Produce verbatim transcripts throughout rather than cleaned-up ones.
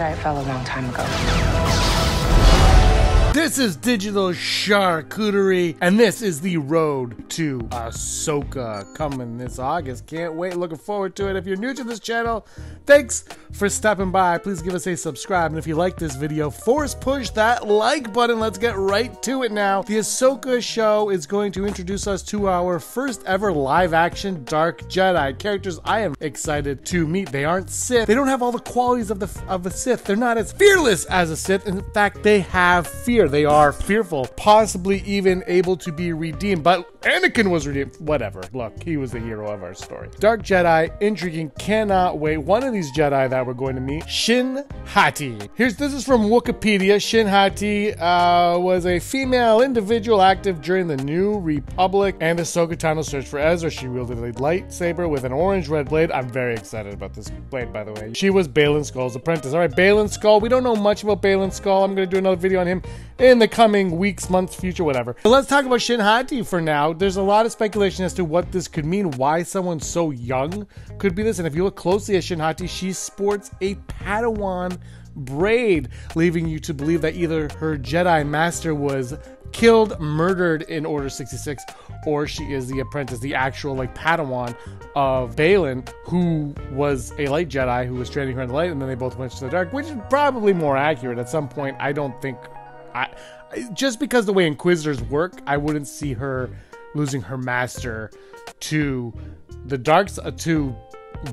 I fell a long time ago. This is Digital Charcuterie, and this is The Road to Ahsoka, coming this August. Can't wait, looking forward to it. If you're new to this channel, thanks for stopping by. Please give us a subscribe, and if you like this video, force push that like button. Let's get right to it now. The Ahsoka show is going to introduce us to our first ever live-action Dark Jedi characters. I am excited to meet. They aren't Sith. They don't have all the qualities of the of a Sith. They're not as fearless as a Sith. In fact, they have fear. They are fearful, possibly even able to be redeemed. But Anakin was redeemed. Whatever. Look, he was the hero of our story. Dark Jedi, intriguing. Cannot wait. One of these Jedi that we're going to meet, Shin Hati. Here's this is from Wikipedia. Shin Hati uh, was a female individual active during the New Republic and Ahsoka Tano's search for Ezra. She wielded a lightsaber with an orange-red blade. I'm very excited about this blade, by the way. She was Baylan Skoll's apprentice. All right, Baylan Skoll. We don't know much about Baylan Skoll. I'm going to do another video on him in the coming weeks, months, future, whatever. But let's talk about Shin Hati for now. There's a lot of speculation as to what this could mean, why someone so young could be this. And if you look closely at Shin Hati, she sports a Padawan braid, leaving you to believe that either her Jedi master was killed, murdered in Order sixty-six, or she is the apprentice, the actual like Padawan of Baylan, who was a light Jedi who was training her in the light, and then they both went to the dark, which is probably more accurate at some point. I don't think... I, just because the way Inquisitors work, I wouldn't see her losing her master to the dark uh, to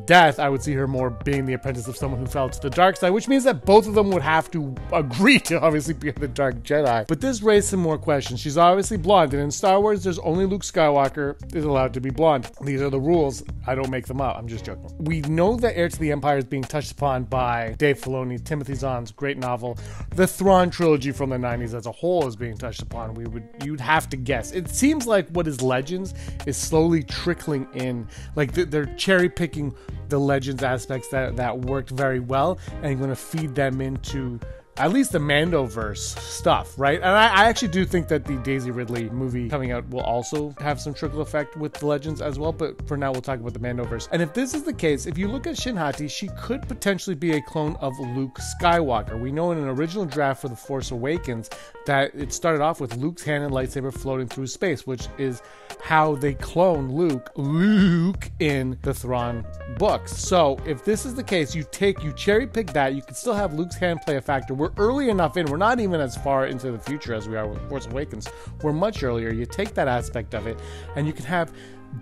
death. I would see her more being the apprentice of someone who fell to the dark side, which means that both of them would have to agree to obviously be the Dark Jedi. But this raised some more questions. She's obviously blonde, and in Star Wars, there's only Luke Skywalker is allowed to be blonde. These are the rules. I don't make them up. I'm just joking. We know that Heir to the Empire is being touched upon by Dave Filoni, Timothy Zahn's great novel. The Thrawn trilogy from the nineties as a whole is being touched upon. We would You'd have to guess. It seems like what is Legends is slowly trickling in. Like they're cherry-picking the Legends aspects that, that worked very well, and going to feed them into at least the Mandoverse stuff, right? And I, I actually do think that the Daisy Ridley movie coming out will also have some trickle effect with the Legends as well, but for now we'll talk about the Mandoverse. And if this is the case, if you look at Shin Hati, she could potentially be a clone of Luke Skywalker. We know in an original draft for The Force Awakens that it started off with Luke's hand and lightsaber floating through space, which is how they clone Luke, Luke in the Thrawn books. So if this is the case, you take, you cherry pick that, you could still have Luke's hand play a factor. We're early enough in, we're not even as far into the future as we are with Force Awakens. We're much earlier. You take that aspect of it, and you can have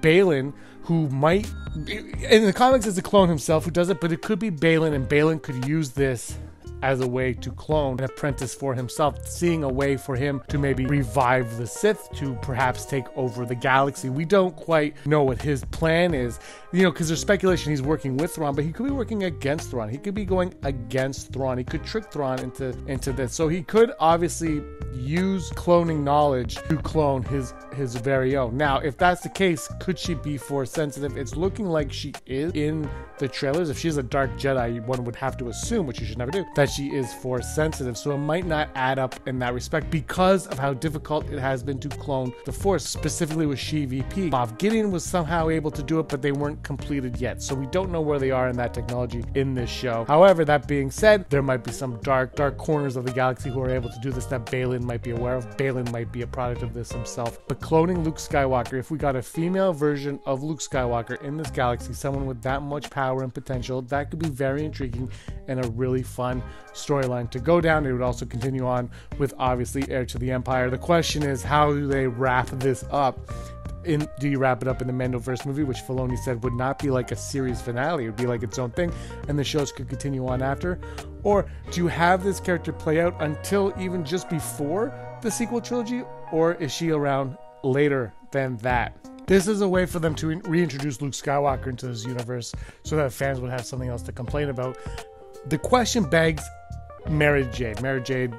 Baylan, who might, in the comics is a clone himself who does it, but it could be Baylan, and Baylan could use this as a way to clone an apprentice for himself, seeing a way for him to maybe revive the Sith, to perhaps take over the galaxy. We don't quite know what his plan is, you know, because there's speculation he's working with Thrawn, but he could be working against Thrawn. He could be going against Thrawn. He could trick Thrawn into, into this. So he could obviously use cloning knowledge to clone his, his very own. Now, if that's the case, could she be force sensitive? It's looking like she is in the trailers. If she's a Dark Jedi, one would have to assume, which you should never do, that she is force sensitive, so it might not add up in that respect because of how difficult it has been to clone the Force, specifically with SheVP. Moff Gideon was somehow able to do it, but they weren't completed yet, so we don't know where they are in that technology in this show. However, that being said, there might be some dark, dark corners of the galaxy who are able to do this that Baylan might be aware of. Baylan might be a product of this himself. But cloning Luke Skywalker, if we got a female version of Luke Skywalker in this galaxy, someone with that much power and potential, that could be very intriguing and a really fun storyline to go down. It would also continue on with obviously Heir to the Empire. The question is, how do they wrap this up? In, do you wrap it up in the Mandoverse movie, which Filoni said would not be like a series finale, it would be like its own thing, and the shows could continue on after? Or do you have this character play out until even just before the sequel trilogy, or is she around later than that? This is a way for them to reintroduce Luke Skywalker into this universe so that fans would have something else to complain about. The question begs Mary Jade. Mary Jade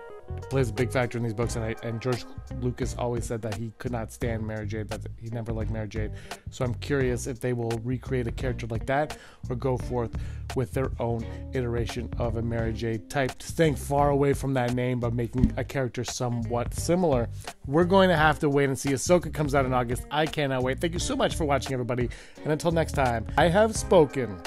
plays a big factor in these books, and, I, and George Lucas always said that he could not stand Mary Jade, that he never liked Mary Jade. So I'm curious if they will recreate a character like that or go forth with their own iteration of a Mary Jade type, staying far away from that name but making a character somewhat similar. We're going to have to wait and see. Ahsoka comes out in August. I cannot wait. Thank you so much for watching, everybody, and until next time, I have spoken.